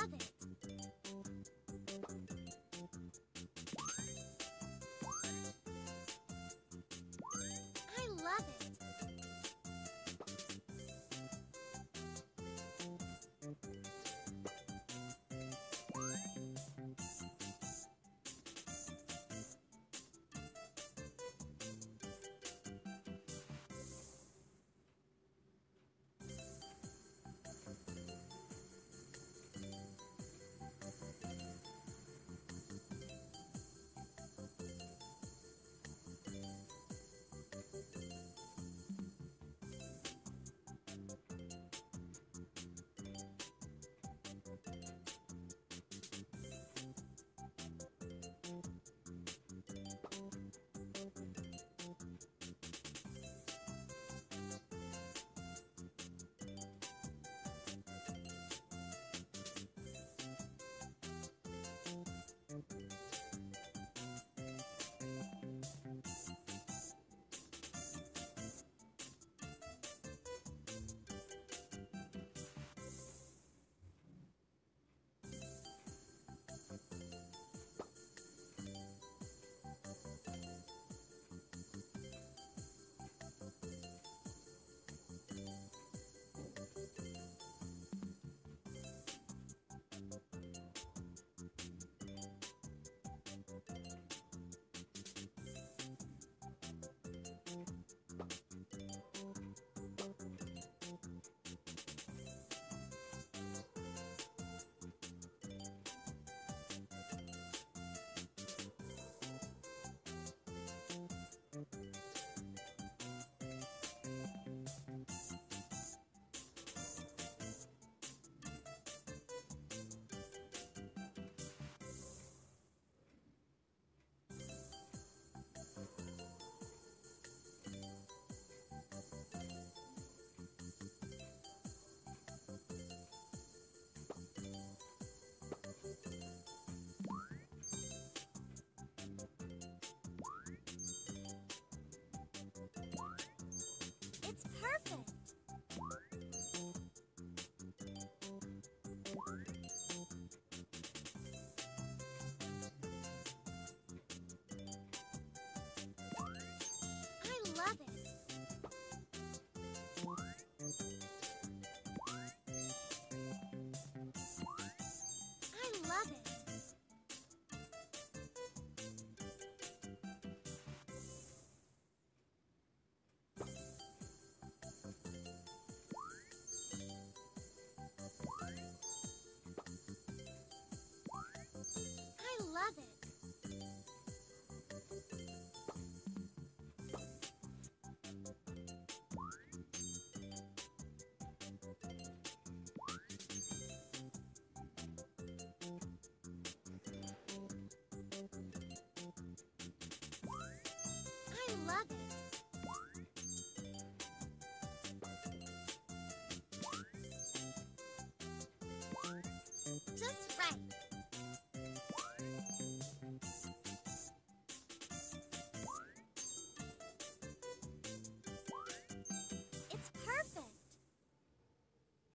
love it. I love it. Perfect. I love it. I love it. I love it. I love it.